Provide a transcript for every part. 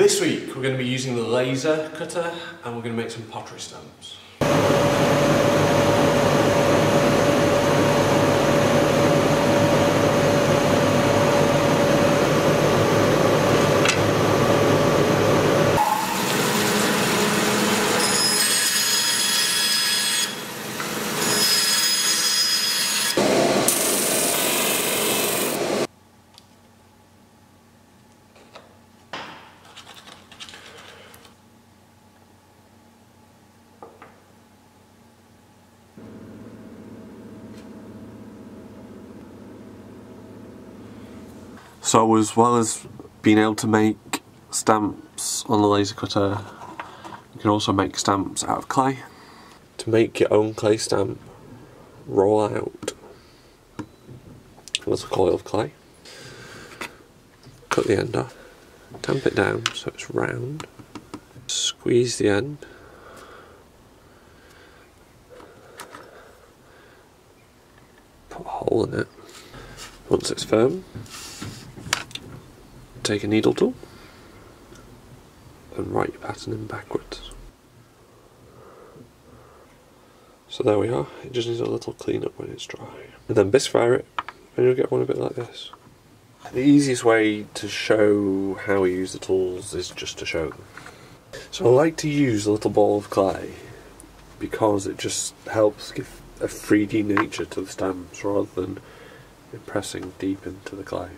This week we're going to be using the laser cutter and we're going to make some pottery stamps. So as well as being able to make stamps on the laser cutter, you can also make stamps out of clay. To make your own clay stamp, roll out with a coil of clay, cut the end off, tamp it down so it's round, squeeze the end, put a hole in it. Once it's firm, take a needle tool and write your pattern in backwards. So there we are, it just needs a little clean up when it's dry. And then bisque fire it and you'll get one a bit like this. The easiest way to show how we use the tools is just to show them. So I like to use a little ball of clay because it just helps give a 3D nature to the stamps rather than impressing deep into the clay.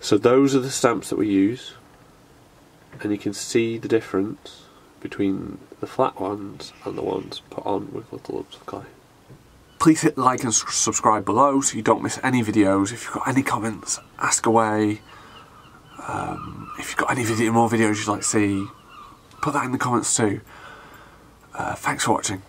So those are the stamps that we use, and you can see the difference between the flat ones and the ones put on with little lumps of clay. Please hit like and subscribe below so you don't miss any videos. If you've got any comments, ask away. If you've got any more videos you'd like to see, put that in the comments too. Thanks for watching.